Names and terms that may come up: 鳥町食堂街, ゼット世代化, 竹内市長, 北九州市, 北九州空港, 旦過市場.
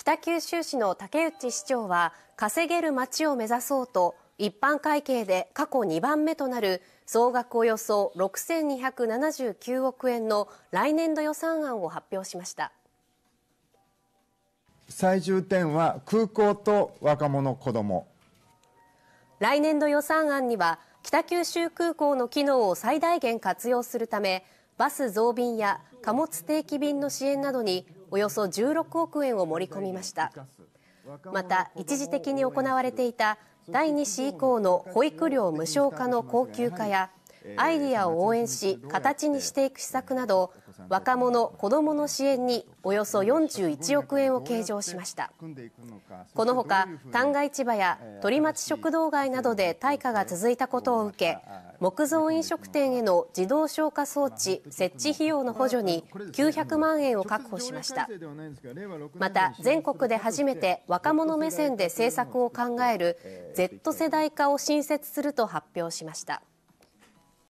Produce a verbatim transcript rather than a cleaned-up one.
北九州市の竹内市長は稼げる街を目指そうと一般会計で過去にばんめとなる総額およそろくせんにひゃくななじゅうきゅうおくえんの来年度予算案を発表しました。最重点は空港と若者子ども。来年度予算案には北九州空港の機能を最大限活用するためバス増便や貨物定期便の支援などにおよそじゅうろくおくえんを盛り込みました。また一時的に行われていただいに子以降の保育料無償化の恒久化やアイディアを応援し形にしていく施策など若者・子どもの支援におよそよんじゅういちおくえんを計上しました。このほか旦過市場や鳥町食堂街などで対価が続いたことを受け木造飲食店への自動消火装置設置費用の補助にきゅうひゃくまんえんを確保しました。また全国で初めて若者目線で政策を考える ゼット世代化を新設すると発表しました。